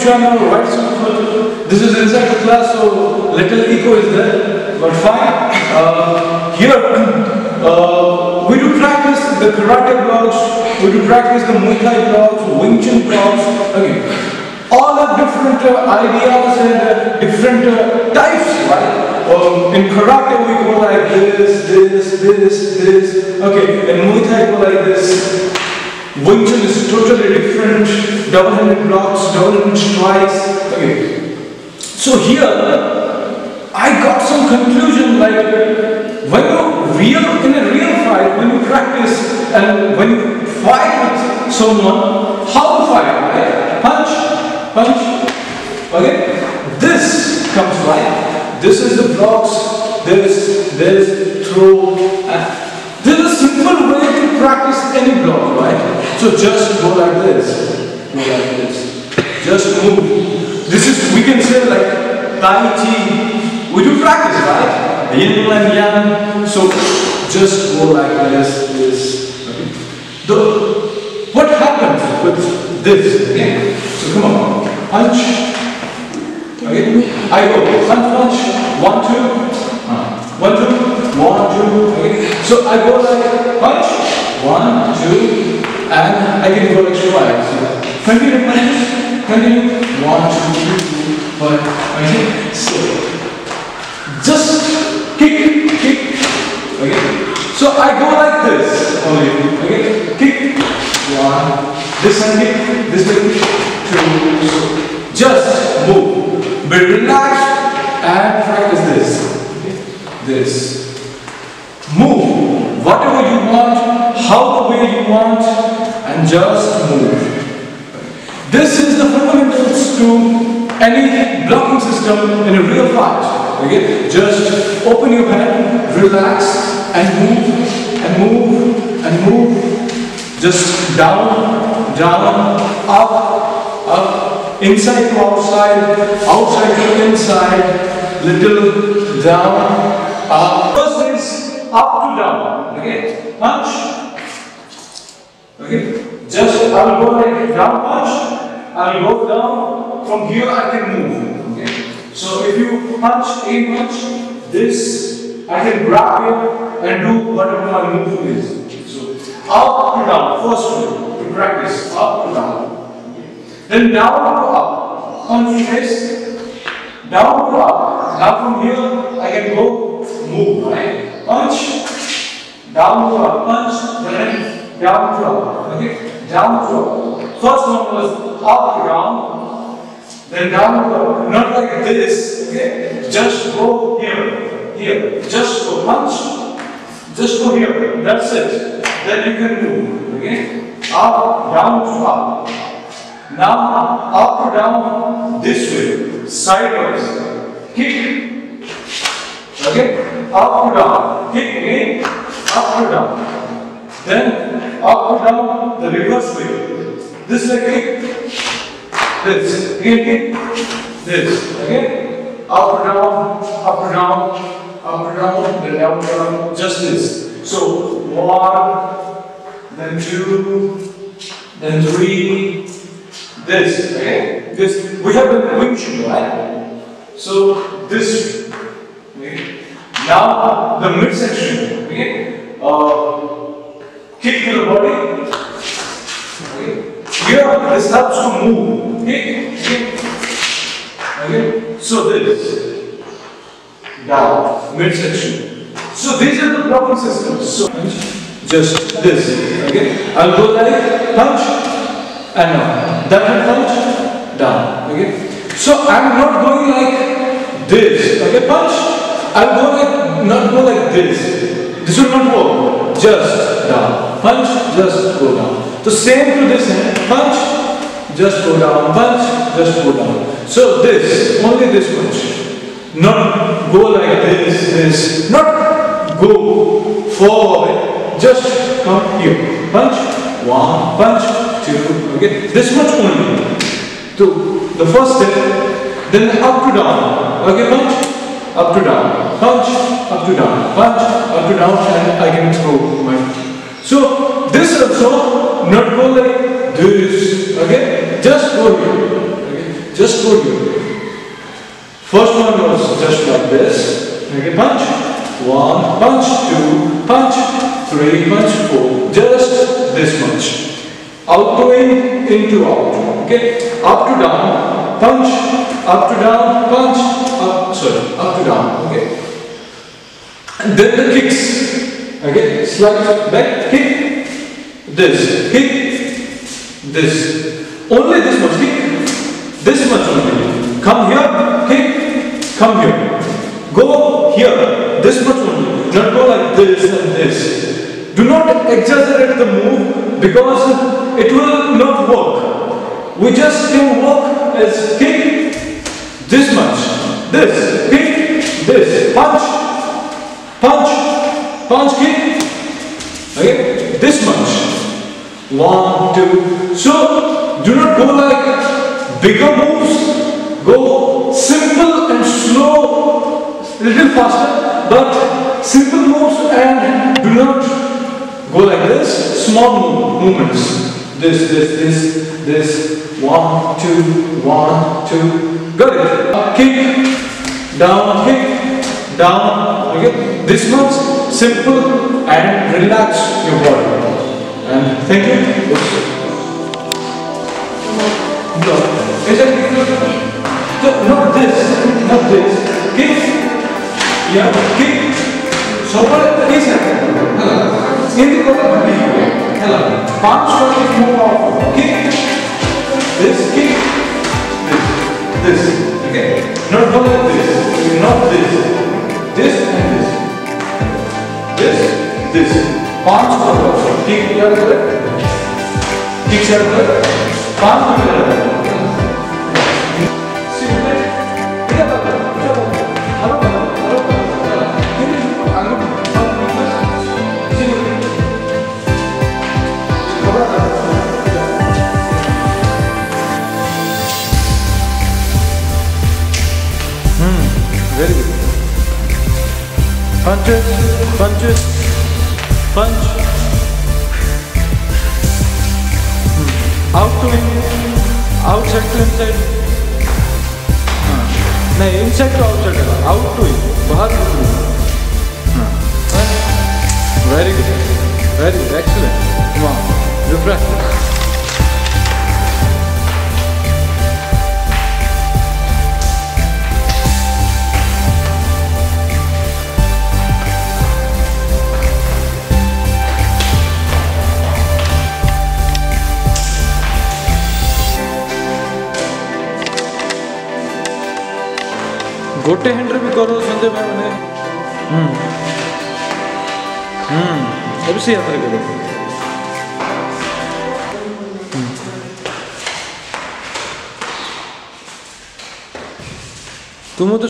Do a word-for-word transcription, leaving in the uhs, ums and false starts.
which one or what school. This is inside the class, so little echo is there, but fine. Uh, here uh, we do practice the karate blocks, we do practice the Muay Thai blocks, Wing Chun blocks. Okay, all have different uh, ideas and uh, different uh, types, right? Um, in karate we go like this, this, this, this. Okay, in Muay Thai we go like this. Wing Chun is totally different. Double-handed blocks, double-handed strikes. Okay. So here I got some conclusion. Like when you real in a real fight, when you practice and when you fight with someone, how to fight? Right? Punch, punch. Okay. This comes right. This is the blocks, this, this, throw, and this is a simple way to practice any block, right? So just go like this, go like this, just move. This is, we can say like Tai Chi, we do practice, right? Yin and Yang, so just go like this, this, okay. The, what happens with this, okay? So come on, punch. Okay, I go punch, punch, one, two, one, two, one, two, okay. So I go like punch, one, two, and I can go like twice. Continue, punch, continue, one, two, three, four, okay. So, just kick, kick, okay. So I go like this, only, okay, kick, one, this and kick, this and kick, two, just move. But relax and practice this, this, move, whatever you want, how the way you want, and just move. This is the fundamentals to any blocking system in a real fight. Okay, just open your hand, relax, and move, and move, and move, just down, down, up, up. Inside to outside, outside to inside, little down, up. First is up to down, okay, punch, okay, just I'll go like down punch, I'll go down, from here I can move, okay. So if you punch, a punch, this, I can grab it and do whatever my move is. So up to down, first one, to practice, up to down. Then down to up, concentrate, down to up. Now from here I can go, move, right? Punch, down to up, punch, then down to up, okay? Down to up. First one was up to down, then down to up. Not like this, okay? Just go here, here. Just go punch, just go here, that's it. Then you can move, okay? Up, down to up. Now up or down this way, sideways, kick, okay, up or down, kick again, up or down, then up or down the reverse way, this is a kick, this, again kick, this, okay, up or down, up or down, up or down, then down or down, just this, so one, then two, then three, this, okay? This, we have a Wing Chun, right? So, this, okay? Now, the midsection, okay? Uh, kick to the body, okay? Here, this helps to move, okay? Okay? So, this, down, midsection. So, these are the blocking systems. So, just this, okay? I'll go like punch. And now, that will punch, down, okay? So, I'm not going like this, okay? Punch, I'll go like, not go like this. This will not work, just down. Punch, just go down. So, same to this end, punch, just go down, punch, just go down. So, this, only this punch. Not go like this, this. Not go forward, just come here. Punch, one, punch. Okay, this much only. So the first step, then up to down. Okay, punch, up to down, punch, up to down, punch, up to down, and I can throw my. So this also not go like this. Okay, just go here. Okay, Just put you. First one was just like this. Make a punch. One, punch, two, punch, three, punch, four. Just this much. Outgoing, into out. Okay? Up to down, punch, up to down, punch, up, sorry, up to down. Okay? And then the kicks. Okay? Slide back, kick, this, kick, this. Only this much kick. This much only. Come here, kick, come here. Go here. This much only. Don't go like this and this. Do not exaggerate the move because it will not work. We just can work as kick this much. This, kick, this, punch, punch, punch, kick. Okay? This much. One, two. So do not go like bigger moves. Go simple and slow. Little faster, but simple moves and do not go like this. Small movements. This, this, this, this. One, two, one, two. Got it. Up, kick, down, kick, down. Okay. This much simple and relax your body. And thank you. No, is it no, not this, not this. Kick. Yeah, kick. So what is it? In the corner, hello. Punch for the move off. Kick. This kick. This. This. Okay. Not go like this. Not this. This and this. This. This. Punch for the kick. Kick circle. Punch for the very good. Punches, punches, punch. Hmm. Out to in, outside to inside. Hmm. No, inside to outside. Out to in, bahar to in. Hmm. Very good. Very good. Excellent. Wow. You practice. गोटे हैंडर भी करो संजय भाई ने हम्म हम्म अभी से यात्रा करो तुम तो